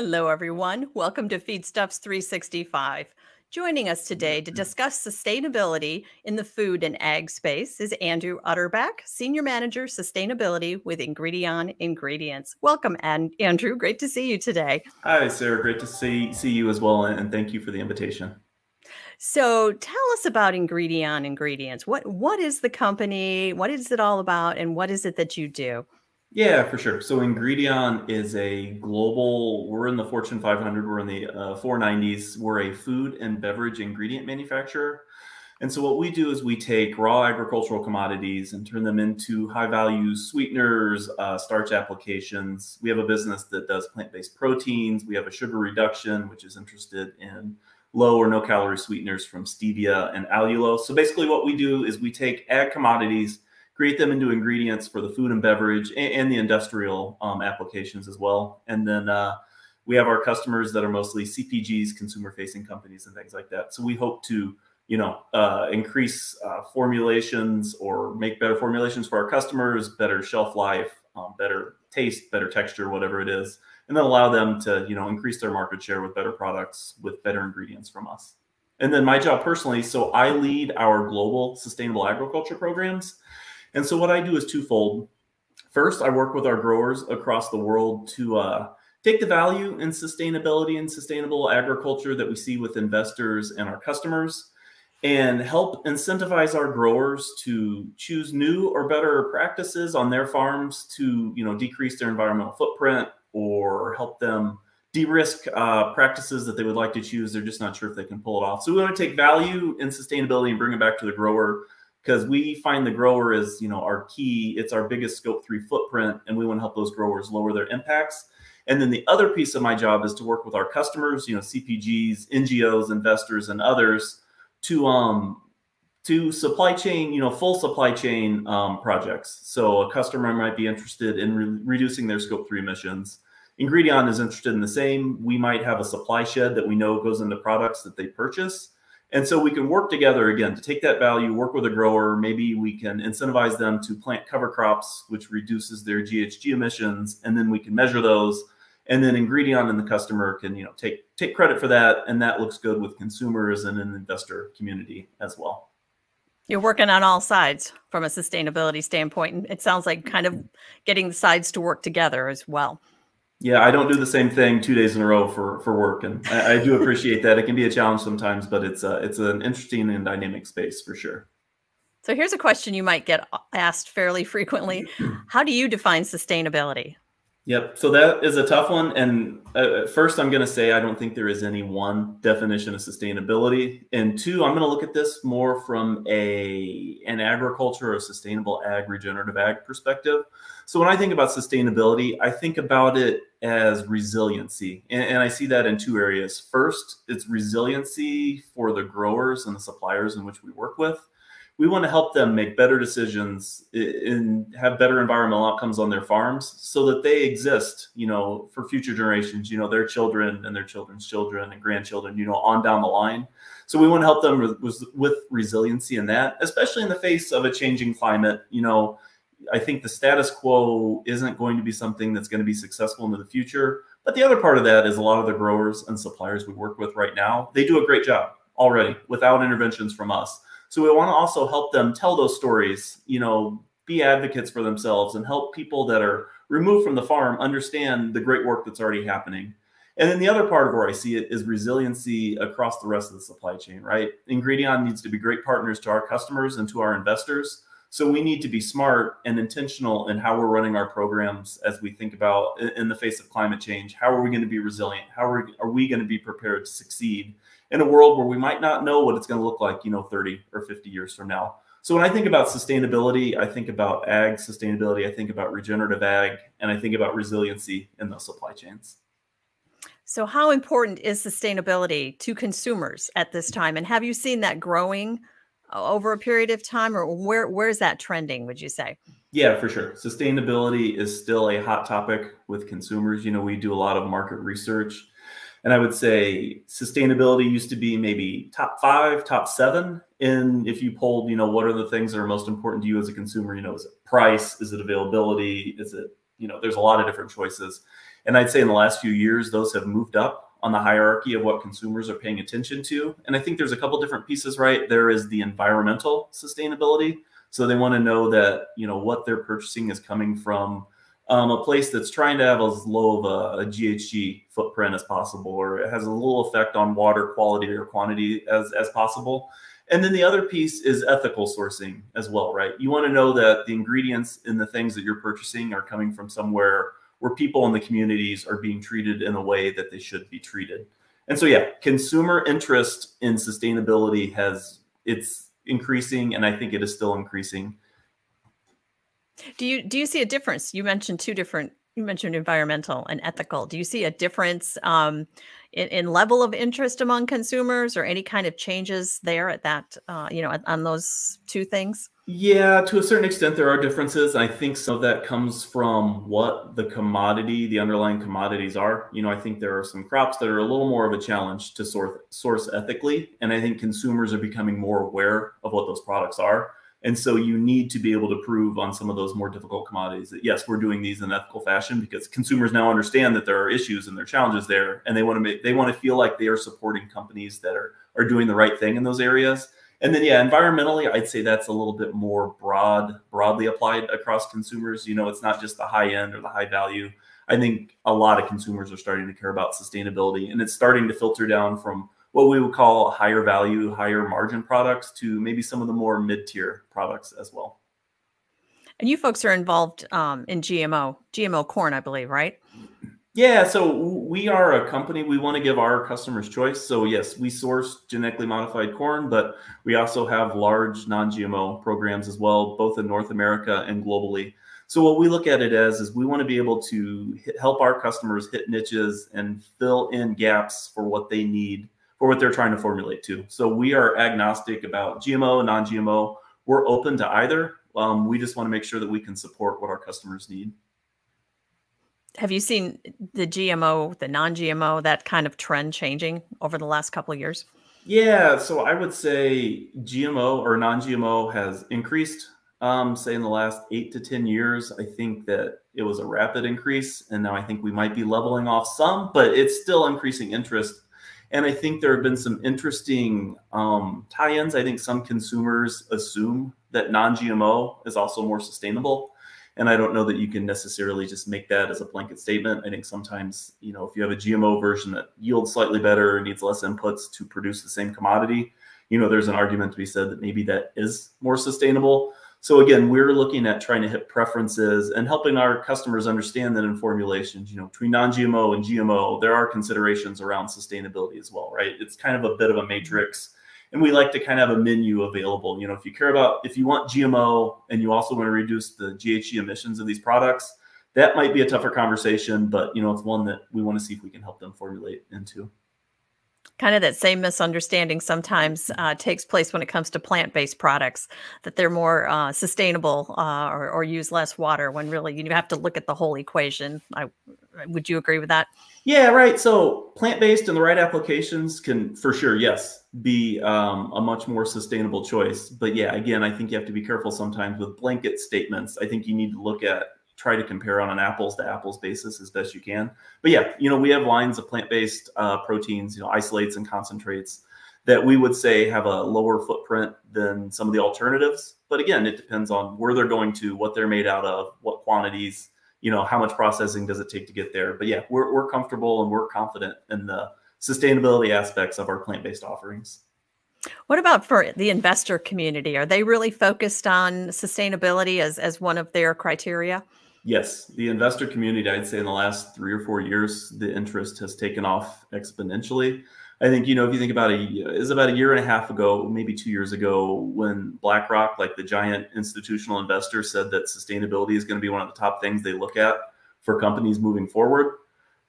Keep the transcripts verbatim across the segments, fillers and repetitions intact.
Hello, everyone. Welcome to Feedstuffs three sixty-five. Joining us today to discuss sustainability in the food and ag space is Andrew Utterback, Senior Manager, Sustainability with Ingredion Ingredients. Welcome, Andrew. Great to see you today. Hi, Sarah. Great to see, see you as well, and thank you for the invitation. So tell us about Ingredion Ingredients. What, what is the company? What is it all about? And what is it that you do? Yeah, for sure. So Ingredion is a global, we're in the Fortune five hundred, we're in the uh, four nineties, we're a food and beverage ingredient manufacturer. And so what we do is we take raw agricultural commodities and turn them into high value sweeteners, uh, starch applications. We have a business that does plant-based proteins. We have a sugar reduction, which is interested in low or no calorie sweeteners from stevia and allulose. So basically what we do is we take ag commodities, create them into ingredients for the food and beverage and, and the industrial um, applications as well. And then uh, we have our customers that are mostly C P Gs, consumer-facing companies and things like that. So we hope to, you know, uh, increase uh, formulations or make better formulations for our customers, better shelf life, um, better taste, better texture, whatever it is, and then allow them to, you know, increase their market share with better products, with better ingredients from us. And then my job personally, so I lead our global sustainable agriculture programs. And so what I do is twofold. First, I work with our growers across the world to uh, take the value in sustainability and sustainable agriculture that we see with investors and our customers and help incentivize our growers to choose new or better practices on their farms to, you know, decrease their environmental footprint or help them de-risk uh, practices that they would like to choose. They're just not sure if they can pull it off. So we want to take value in sustainability and bring it back to the grower, because we find the grower is, you know, our key. It's our biggest scope three footprint, and we want to help those growers lower their impacts. And then the other piece of my job is to work with our customers, you know, C P Gs, N G Os, investors, and others to um, to supply chain, you know, full supply chain um, projects. So a customer might be interested in re reducing their scope three emissions. Ingredion is interested in the same. We might have a supply shed that we know goes into products that they purchase. And so we can work together, again, to take that value, work with a grower. Maybe we can incentivize them to plant cover crops, which reduces their G H G emissions, and then we can measure those. And then Ingredion and the customer can, you know, take, take credit for that, and that looks good with consumers and an investor community as well. You're working on all sides from a sustainability standpoint, and it sounds like kind of getting the sides to work together as well. Yeah, I don't do the same thing two days in a row for, for work, and I, I do appreciate that. It can be a challenge sometimes, but it's, a, it's an interesting and dynamic space for sure. So here's a question you might get asked fairly frequently. How do you define sustainability? Yep, so that is a tough one, and uh, first I'm going to say I don't think there is any one definition of sustainability, and two, I'm going to look at this more from a an agriculture or sustainable ag, regenerative ag perspective. So when I think about sustainability, I think about it as resiliency, and, and I see that in two areas. First, it's resiliency for the growers and the suppliers in which we work with. We want to help them make better decisions and have better environmental outcomes on their farms so that they exist, you know, for future generations, you know, their children and their children's children and grandchildren, you know, on down the line. So we want to help them with, with resiliency in that, especially in the face of a changing climate. You know, I think the status quo isn't going to be something that's going to be successful into the future. But the other part of that is a lot of the growers and suppliers we work with right now, they do a great job already without interventions from us. So we want to also help them tell those stories, you know, be advocates for themselves and help people that are removed from the farm understand the great work that's already happening. And then the other part of where I see it is resiliency across the rest of the supply chain, right? Ingredion needs to be great partners to our customers and to our investors. So we need to be smart and intentional in how we're running our programs as we think about in the face of climate change. How are we going to be resilient? How are we, are we going to be prepared to succeed in a world where we might not know what it's going to look like, you know, thirty or fifty years from now? So when I think about sustainability, I think about ag sustainability, I think about regenerative ag, and I think about resiliency in those supply chains. So how important is sustainability to consumers at this time? And have you seen that growing over a period of time, or where where's that trending, would you say? Yeah, for sure. Sustainability is still a hot topic with consumers. You know, we do a lot of market research, and I would say sustainability used to be maybe top five, top seven. And if you polled, you know, what are the things that are most important to you as a consumer? You know, is it price? Is it availability? Is it you know, there's a lot of different choices. And I'd say in the last few years, those have moved up on the hierarchy of what consumers are paying attention to. And I think there's a couple different pieces, right? There is the environmental sustainability. So they want to know that, you know, what they're purchasing is coming from um, a place that's trying to have as low of a, a G H G footprint as possible, or it has a little effect on water quality or quantity as, as possible. And then the other piece is ethical sourcing as well, right? You want to know that the ingredients in the things that you're purchasing are coming from somewhere where people in the communities are being treated in a way that they should be treated. And so, yeah, consumer interest in sustainability has, it's increasing, and I think it is still increasing. Do you, do you see a difference? You mentioned two different, you mentioned environmental and ethical. Do you see a difference um, in, in level of interest among consumers, or any kind of changes there at that, uh, you know, on those two things? Yeah, to a certain extent, there are differences. I think some of that comes from what the commodity, the underlying commodities are. You know, I think there are some crops that are a little more of a challenge to source, source ethically. And I think consumers are becoming more aware of what those products are. And so you need to be able to prove on some of those more difficult commodities that, yes, we're doing these in an ethical fashion, because consumers now understand that there are issues and there are challenges there. And they want to make, they want to feel like they are supporting companies that are, are doing the right thing in those areas. And then, yeah, environmentally, I'd say that's a little bit more broad, broadly applied across consumers. You know, it's not just the high end or the high value. I think a lot of consumers are starting to care about sustainability, and it's starting to filter down from what we would call higher value, higher margin products to maybe some of the more mid-tier products as well. And you folks are involved um, in G M O, G M O corn, I believe, right? Yeah, so we are a company. We want to give our customers choice. So yes, we source genetically modified corn, but we also have large non-G M O programs as well, both in North America and globally. So what we look at it as is we want to be able to help our customers hit niches and fill in gaps for what they need, for what they're trying to formulate to. So we are agnostic about G M O and non-G M O. We're open to either. Um, we just want to make sure that we can support what our customers need. Have you seen the G M O, the non-G M O, that kind of trend changing over the last couple of years? Yeah, so I would say G M O or non-G M O has increased, um, say in the last eight to ten years. I think that it was a rapid increase, and now I think we might be leveling off some, but it's still increasing interest. And I think there have been some interesting um, tie-ins. I think some consumers assume that non-G M O is also more sustainable. And I don't know that you can necessarily just make that as a blanket statement. I think sometimes, you know, if you have a G M O version that yields slightly better and needs less inputs to produce the same commodity, you know, there's an argument to be said that maybe that is more sustainable. So again, we're looking at trying to hit preferences and helping our customers understand that in formulations, you know, between non-G M O and G M O, there are considerations around sustainability as well, right? It's kind of a bit of a matrix. And we like to kind of have a menu available. You know, if you care about, if you want G M O and you also want to reduce the G H G emissions of these products, that might be a tougher conversation, but, you know, it's one that we want to see if we can help them formulate into. Kind of that same misunderstanding sometimes uh, takes place when it comes to plant-based products, that they're more uh, sustainable uh, or, or use less water, when really you have to look at the whole equation. I, would you agree with that? Yeah, right. So plant-based and the right applications can, for sure, yes, be um, a much more sustainable choice. But yeah, again, I think you have to be careful sometimes with blanket statements. I think you need to look at, try to compare on an apples to apples basis as best you can. But yeah, you know, we have lines of plant-based uh, proteins, you know, isolates and concentrates that we would say have a lower footprint than some of the alternatives. But again, it depends on where they're going to, what they're made out of, what quantities, you know, how much processing does it take to get there. But yeah, we're, we're comfortable and we're confident in the sustainability aspects of our plant-based offerings. What about for the investor community? Are they really focused on sustainability as, as one of their criteria? Yes, the investor community, I'd say in the last three or four years, the interest has taken off exponentially. I think, you know, if you think about it, it's about a year and a half ago, maybe two years ago, when BlackRock, like the giant institutional investor, said that sustainability is going to be one of the top things they look at for companies moving forward.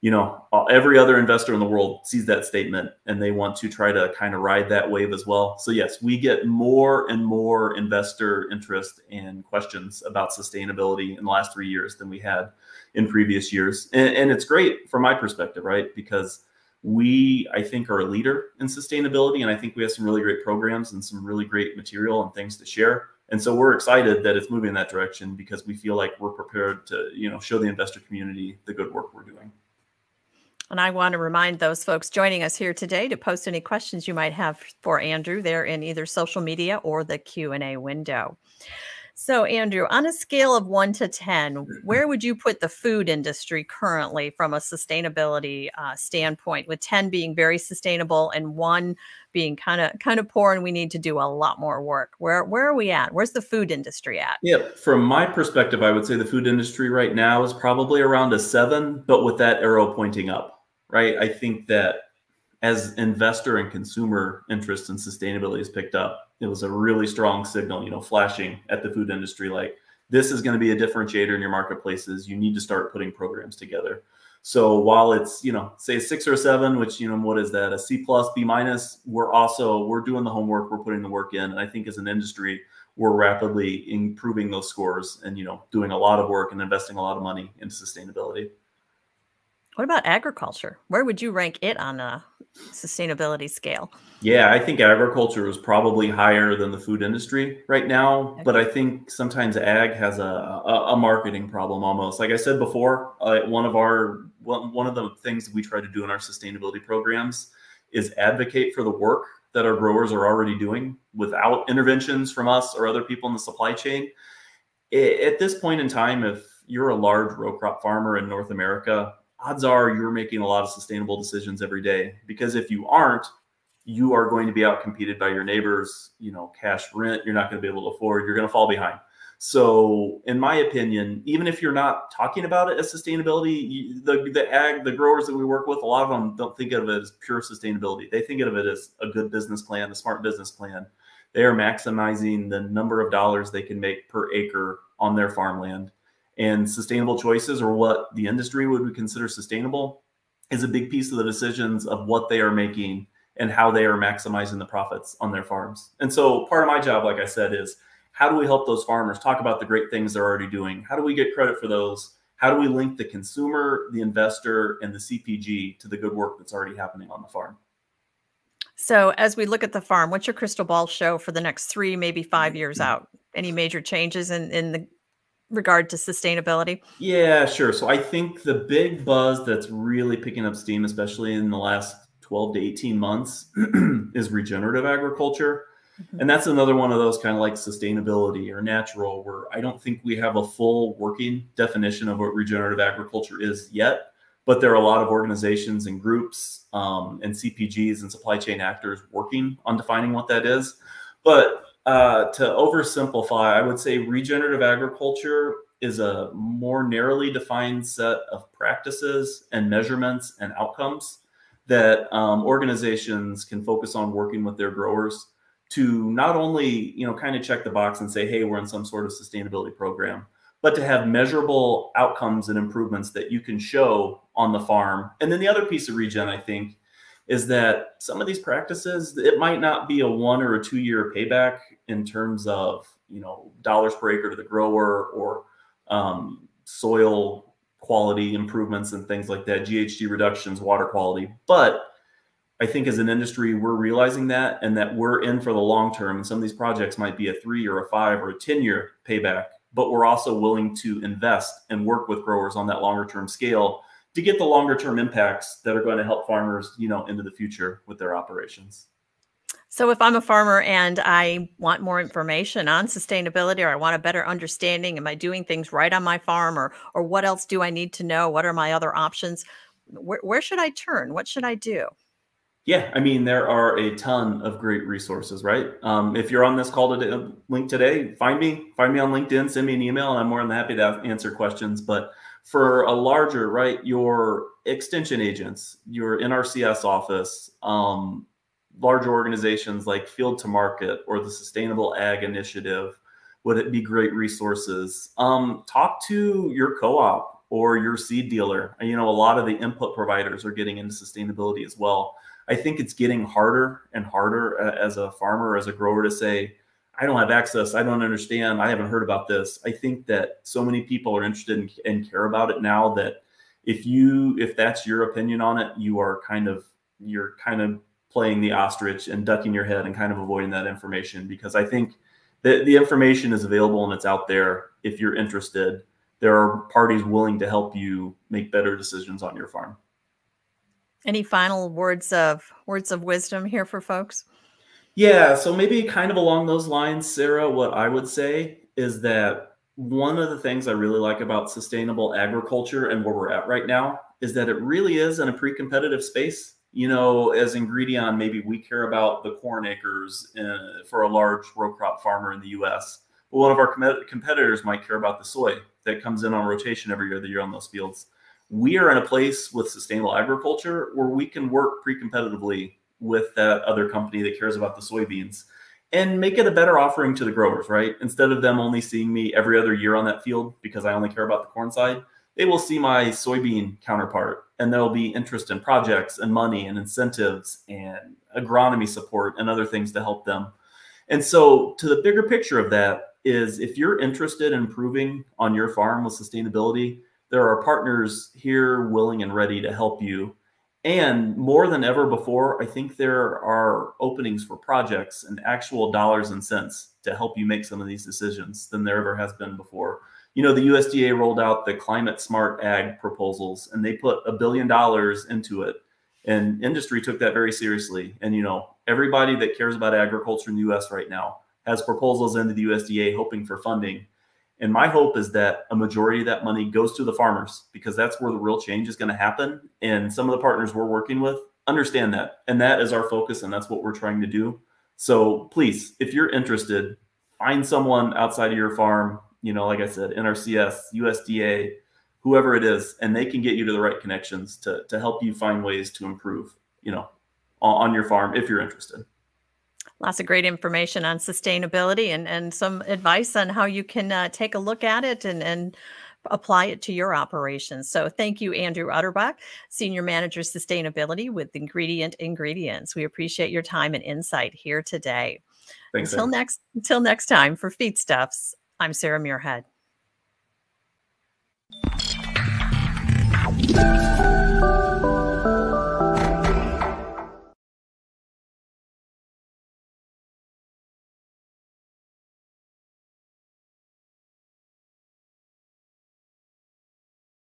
You know, every other investor in the world sees that statement and they want to try to kind of ride that wave as well. So yes, we get more and more investor interest and questions about sustainability in the last three years than we had in previous years. And, and it's great from my perspective, right? Because we, I think, are a leader in sustainability, and I think we have some really great programs and some really great material and things to share. And so we're excited that it's moving in that direction because we feel like we're prepared to, you know, show the investor community the good work we're doing. And I want to remind those folks joining us here today to post any questions you might have for Andrew there in either social media or the Q and A window. So Andrew, on a scale of one to ten, where would you put the food industry currently from a sustainability uh, standpoint, with ten being very sustainable and one being kind of kind of poor and we need to do a lot more work? Where, where are we at? Where's the food industry at? Yeah, from my perspective, I would say the food industry right now is probably around a seven, but with that arrow pointing up, right? I think that as investor and consumer interest in sustainability has picked up, it was a really strong signal, you know, flashing at the food industry, like this is going to be a differentiator in your marketplaces. You need to start putting programs together. So while it's, you know, say six or seven, which, you know, what is that? A C plus, B minus, we're also, we're doing the homework, we're putting the work in. And I think as an industry, we're rapidly improving those scores and, you know, doing a lot of work and investing a lot of money into sustainability. What about agriculture? Where would you rank it on a sustainability scale? Yeah, I think agriculture is probably higher than the food industry right now. Okay. But I think sometimes ag has a, a, a marketing problem almost. Like I said before, uh, one of our one, one of the things that we try to do in our sustainability programs is advocate for the work that our growers are already doing without interventions from us or other people in the supply chain. It, at this point in time, if you're a large row crop farmer in North America, odds are you're making a lot of sustainable decisions every day, because if you aren't, you are going to be outcompeted by your neighbors, you know, cash rent, you're not going to be able to afford, you're going to fall behind. So in my opinion, even if you're not talking about it as sustainability, the, the ag, the growers that we work with, a lot of them don't think of it as pure sustainability. They think of it as a good business plan, a smart business plan. They are maximizing the number of dollars they can make per acre on their farmland. And sustainable choices, or what the industry would consider sustainable, is a big piece of the decisions of what they are making and how they are maximizing the profits on their farms. And so part of my job, like I said, is how do we help those farmers talk about the great things they're already doing? How do we get credit for those? How do we link the consumer, the investor, and the C P G to the good work that's already happening on the farm? So as we look at the farm, what's your crystal ball show for the next three, maybe five years out? Any major changes in, in the regard to sustainability? Yeah, sure. So I think the big buzz that's really picking up steam, especially in the last twelve to eighteen months, is regenerative agriculture. Mm-hmm. And that's another one of those kind of like sustainability or natural, where I don't think we have a full working definition of what regenerative agriculture is yet, but there are a lot of organizations and groups um, and C P Gs and supply chain actors working on defining what that is. But Uh, to oversimplify, I would say regenerative agriculture is a more narrowly defined set of practices and measurements and outcomes that um, organizations can focus on working with their growers to not only, you know, kind of check the box and say, hey, we're in some sort of sustainability program, but to have measurable outcomes and improvements that you can show on the farm. And then the other piece of regen, I think, is that some of these practices, it might not be a one or a two year payback in terms of, you know, dollars per acre to the grower or um, soil quality improvements and things like that, G H G reductions, water quality. But I think as an industry, we're realizing that, and that we're in for the long term. And some of these projects might be a three or a five or a ten year payback, but we're also willing to invest and work with growers on that longer term scale to get the longer term impacts that are going to help farmers, you know, into the future with their operations. So if I'm a farmer and I want more information on sustainability, or I want a better understanding, am I doing things right on my farm, or, or what else do I need to know? What are my other options? Where, where should I turn? What should I do? Yeah, I mean, there are a ton of great resources, right? Um, if you're on this call today, link today, find me, find me on LinkedIn, send me an email, and I'm more than happy to answer questions. But for a larger, right, your extension agents, your N R C S office, um, large organizations like Field to Market or the Sustainable Ag Initiative, would it be great resources? Um, talk to your co-op or your seed dealer. You know, a lot of the input providers are getting into sustainability as well. I think it's getting harder and harder as a farmer, as a grower, to say, I don't have access, I don't understand, I haven't heard about this. I think that so many people are interested in, and care about it now, that if you, if that's your opinion on it, you are kind of, you're kind of playing the ostrich and ducking your head and kind of avoiding that information. Because I think the, the information is available and it's out there. If you're interested, there are parties willing to help you make better decisions on your farm. Any final words of words of wisdom here for folks? Yeah, so maybe kind of along those lines, Sarah, what I would say is that one of the things I really like about sustainable agriculture and where we're at right now is that it really is in a pre-competitive space. You know, as Ingredion, maybe we care about the corn acres uh, for a large row crop farmer in the U S, but one of our com- competitors might care about the soy that comes in on rotation every year of the year on those fields. We are in a place with sustainable agriculture where we can work pre-competitively with that other company that cares about the soybeans and make it a better offering to the growers, right? Instead of them only seeing me every other year on that field because I only care about the corn side, they will see my soybean counterpart, and there'll be interest in projects and money and incentives and agronomy support and other things to help them. And so to the bigger picture of that is, if you're interested in improving on your farm with sustainability, there are partners here willing and ready to help you. And more than ever before, I think there are openings for projects and actual dollars and cents to help you make some of these decisions than there ever has been before. You know, the U S D A rolled out the Climate Smart Ag proposals, and they put a billion dollars into it. And industry took that very seriously. And, you know, everybody that cares about agriculture in the U S right now has proposals into the U S D A hoping for funding. And my hope is that a majority of that money goes to the farmers, because that's where the real change is going to happen. And some of the partners we're working with understand that. And that is our focus, and that's what we're trying to do. So please, if you're interested, find someone outside of your farm, you know, like I said, N R C S, U S D A, whoever it is, and they can get you to the right connections to, to help you find ways to improve, you know, on your farm if you're interested. Lots of great information on sustainability and, and some advice on how you can uh, take a look at it and, and apply it to your operations. So thank you, Andrew Utterback, Senior Manager Sustainability with Ingredient Ingredients. We appreciate your time and insight here today. Thanks, until, next, until next time, for Feedstuffs, I'm Sarah Muirhead.